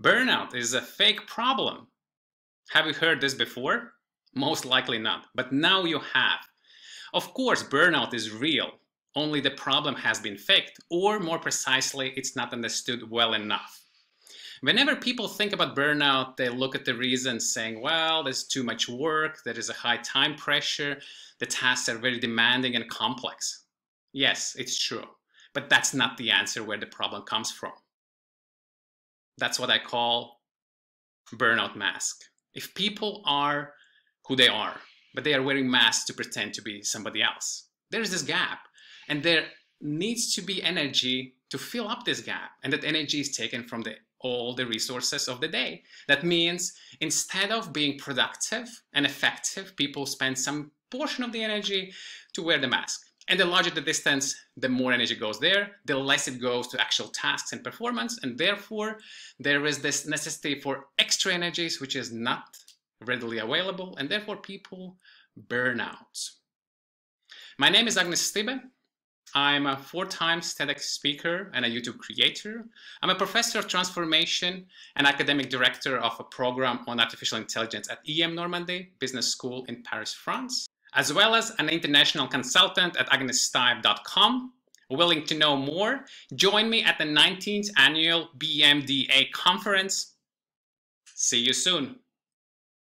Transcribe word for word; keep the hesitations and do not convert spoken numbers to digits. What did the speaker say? Burnout is a fake problem. Have you heard this before? Most likely not, but now you have. Of course, burnout is real, only the problem has been faked, or more precisely, it's not understood well enough. Whenever people think about burnout, they look at the reasons saying, well, there's too much work, there is a high time pressure, the tasks are very demanding and complex. Yes, it's true, but that's not the answer where the problem comes from. That's what I call burnout mask. If people are who they are, but they are wearing masks to pretend to be somebody else, there's this gap, and there needs to be energy to fill up this gap, and that energy is taken from the, all the resources of the day. That means instead of being productive and effective, people spend some portion of the energy to wear the mask. And the larger the distance, the more energy goes there, the less it goes to actual tasks and performance, and therefore there is this necessity for extra energies which is not readily available, and therefore people burn out. My name is Agnes Stibe. I'm a four-time TEDx speaker and a YouTube creator. I'm a professor of transformation and academic director of a program on artificial intelligence at E M Normandie Business School in Paris, France, as well as an international consultant at Agnes Stibe dot com. Willing to know more? Join me at the nineteenth annual B M D A conference. See you soon.